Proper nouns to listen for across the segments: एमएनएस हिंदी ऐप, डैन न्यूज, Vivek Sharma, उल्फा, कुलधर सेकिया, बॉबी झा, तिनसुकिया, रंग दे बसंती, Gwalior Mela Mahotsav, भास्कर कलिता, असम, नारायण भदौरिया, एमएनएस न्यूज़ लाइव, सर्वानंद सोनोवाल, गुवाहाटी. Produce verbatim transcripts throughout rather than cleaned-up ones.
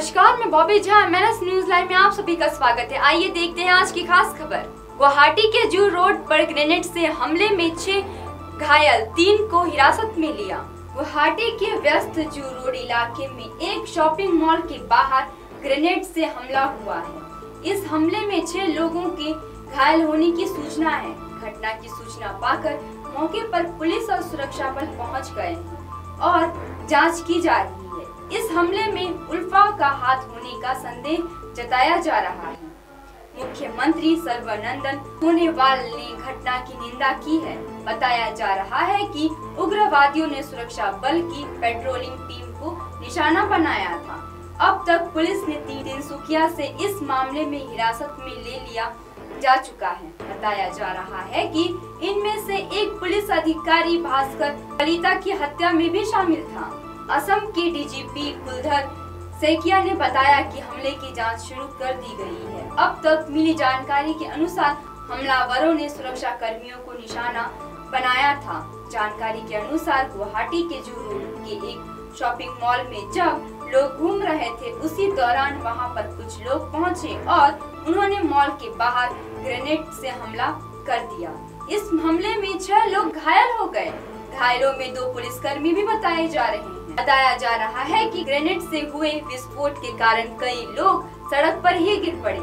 नमस्कार, मैं बॉबी झा। एमएनएस न्यूज़ लाइव में आप सभी का स्वागत है। आइए देखते हैं आज की खास खबर। गुवाहाटी के जू रोड पर ग्रेनेड से हमले में छह घायल, तीन को हिरासत में लिया। गुवाहाटी के व्यस्त जू रोड इलाके में एक शॉपिंग मॉल के बाहर ग्रेनेड से हमला हुआ है। इस हमले में छह लोगों के घायल होने की सूचना है। घटना की सूचना पाकर मौके पर पुलिस और सुरक्षा बल पहुंच गए और जांच की जा रही है। इस हमले में उल्फा का हाथ होने का संदेह जताया जा रहा है। मुख्यमंत्री सर्वानंद सोनोवाल ने घटना की निंदा की है। बताया जा रहा है कि उग्रवादियों ने सुरक्षा बल की पेट्रोलिंग टीम को निशाना बनाया था। अब तक पुलिस ने तीन तिनसुकिया से इस मामले में हिरासत में ले लिया जा चुका है। बताया जा रहा है कि इनमें से एक पुलिस अधिकारी भास्कर कलिता की हत्या में भी शामिल था। असम के डीजीपी कुलधर सेकिया ने बताया कि हमले की जांच शुरू कर दी गई है। अब तक मिली जानकारी के अनुसार हमलावरों ने सुरक्षा कर्मियों को निशाना बनाया था। जानकारी के अनुसार गुवाहाटी के जू रोड के एक शॉपिंग मॉल में जब लोग घूम रहे थे, उसी दौरान वहां पर कुछ लोग पहुंचे और उन्होंने मॉल के बाहर ग्रेनेड से हमला कर दिया। इस हमले में छह लोग घायल हो गए। घायलों में दो पुलिसकर्मी भी बताए जा रहे हैं। बताया जा रहा है कि ग्रेनेड से हुए विस्फोट के कारण कई लोग सड़क पर ही गिर पड़े।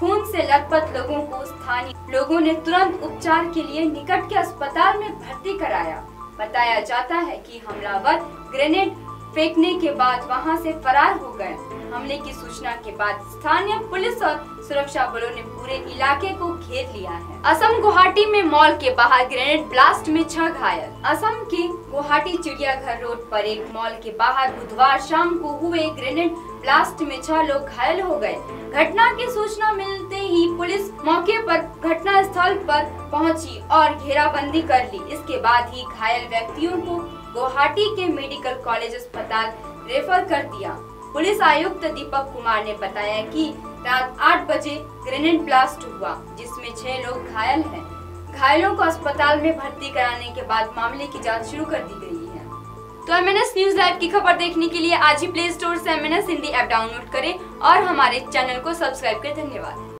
खून से लथपथ लोगों को स्थानीय लोगों ने तुरंत उपचार के लिए निकट के अस्पताल में भर्ती कराया। बताया जाता है कि हमलावर ग्रेनेड फेंकने के बाद वहां से फरार हो गए। हमले की सूचना के बाद स्थानीय पुलिस और सुरक्षा बलों ने पूरे इलाके को घेर लिया है। असम गुवाहाटी में मॉल के बाहर ग्रेनेड ब्लास्ट में छह घायल। असम के गुवाहाटी चिड़ियाघर रोड पर एक मॉल के बाहर बुधवार शाम को हुए ग्रेनेड ब्लास्ट में छह लोग घायल हो गए। घटना की सूचना मिलते ही पुलिस मौके पर घटना स्थल पर पहुंची और घेराबंदी कर ली। इसके बाद ही घायल व्यक्तियों को गुवाहाटी के मेडिकल कॉलेज अस्पताल रेफर कर दिया। पुलिस आयुक्त दीपक कुमार ने बताया कि रात आठ बजे ग्रेनेड ब्लास्ट हुआ, जिसमें छह लोग घायल हैं। घायलों को अस्पताल में भर्ती कराने के बाद मामले की जांच शुरू कर दी गई है। तो एमएनएस न्यूज़ लाइव की खबर देखने के लिए आज ही प्ले स्टोर से एमएनएस हिंदी ऐप डाउनलोड करें और हमारे चैनल को सब्सक्राइब करें। धन्यवाद।